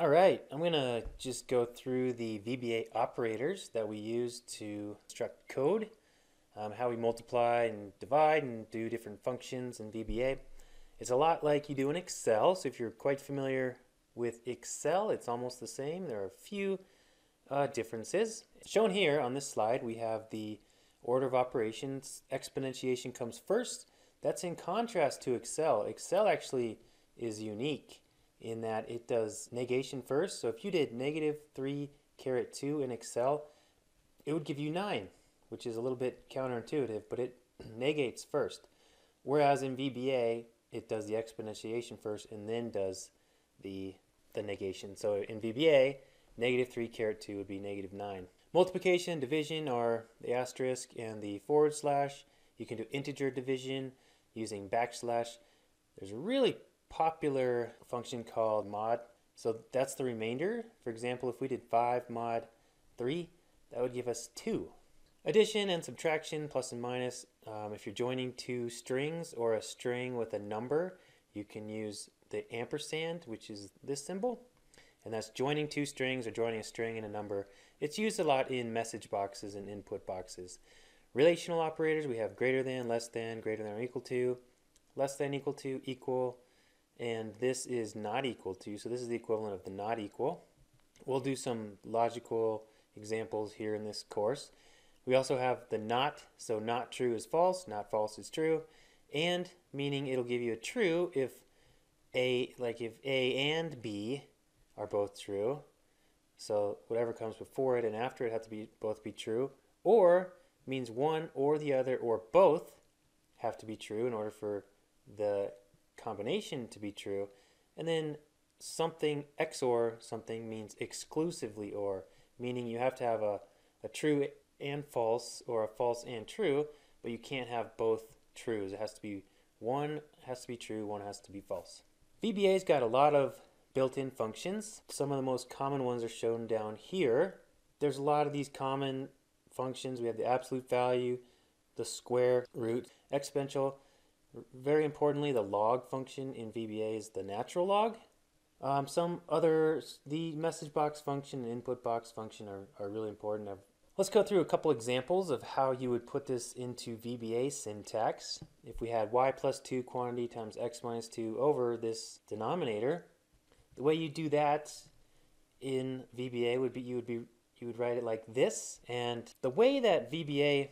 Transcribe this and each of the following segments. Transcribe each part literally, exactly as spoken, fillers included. All right, I'm gonna just go through the V B A operators that we use to construct code, um, how we multiply and divide and do different functions in V B A. It's a lot like you do in Excel, so if you're quite familiar with Excel, it's almost the same. There are a few uh, differences. Shown here on this slide, we have the order of operations. Exponentiation comes first. That's in contrast to Excel. Excel actually is unique in that it does negation first. So if you did negative three caret two in Excel, it would give you nine, which is a little bit counterintuitive, but it negates first. Whereas in V B A, it does the exponentiation first and then does the, the negation. So in V B A, negative three caret two would be negative nine. Multiplication and division are the asterisk and the forward slash. You can do integer division using backslash. There's a really popular function called mod. So that's the remainder. For example, if we did five mod three, that would give us two. Addition and subtraction, plus and minus. Um, if you're joining two strings or a string with a number, you can use the ampersand, which is this symbol. And that's joining two strings or joining a string and a number. It's used a lot in message boxes and input boxes. Relational operators, we have greater than, less than, greater than or equal to, less than equal to, equal. And this is not equal to, so this is the equivalent of the not equal. We'll do some logical examples here in this course. We also have the not, so not true is false, not false is true, and meaning it'll give you a true if A, like if A and B are both true, so whatever comes before it and after it have to be both be true, or means one or the other or both have to be true in order for the combination to be true. And then something X O R something means exclusively or, meaning you have to have a, a true and false or a false and true, but you can't have both trues. It has to be one has to be true, one has to be false. V B A's got a lot of built-in functions. Some of the most common ones are shown down here. There's a lot of these common functions. We have the absolute value, the square root, exponential. Very importantly, the log function in V B A is the natural log. Um, some other, the message box function and input box function are, are really important. I've, let's go through a couple examples of how you would put this into V B A syntax. If we had y plus two quantity times x minus two over this denominator, the way you do that in V B A would be you would be you would write it like this. And the way that V B A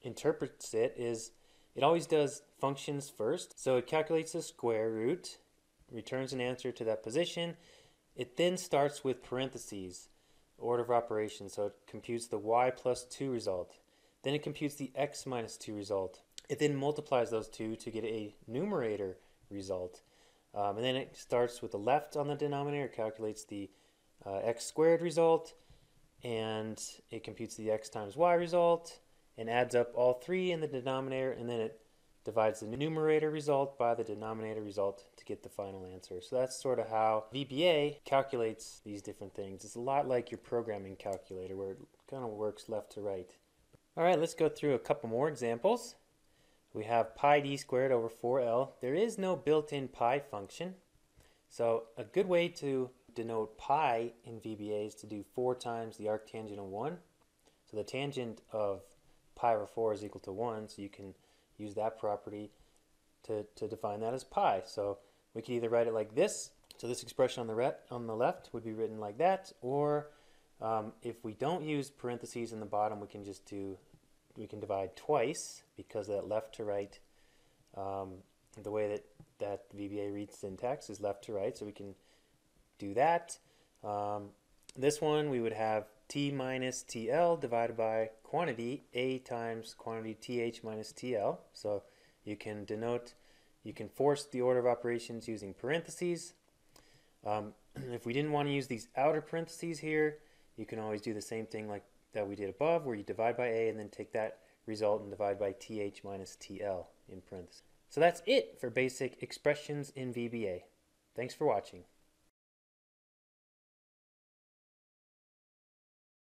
interprets it is it always does functions first. So it calculates the square root, returns an answer to that position. It then starts with parentheses, order of operations. So it computes the y plus two result. Then it computes the x minus two result. It then multiplies those two to get a numerator result. Um, and then it starts with the left on the denominator. It calculates the uh, x squared result. And it computes the x times y result and adds up all three in the denominator, and then it divides the numerator result by the denominator result to get the final answer. So that's sort of how V B A calculates these different things. It's a lot like your programming calculator where it kind of works left to right. All right, let's go through a couple more examples. We have pi d squared over four L. There is no built-in pi function. So a good way to denote pi in V B A is to do four times the arctangent of one. So the tangent of pi over four is equal to one, so you can use that property to, to define that as pi. So we could either write it like this, so this expression on the, ret, on the left would be written like that, or um, if we don't use parentheses in the bottom, we can just do, we can divide twice because of that left to right, um, the way that, that V B A reads syntax is left to right, so we can do that. Um, this one we would have t minus T L divided by quantity A times quantity T H minus T L. So you can denote, you can force the order of operations using parentheses. Um, if we didn't want to use these outer parentheses here, you can always do the same thing like that we did above where you divide by A and then take that result and divide by T H minus T L in parentheses. So that's it for basic expressions in V B A. Thanks for watching.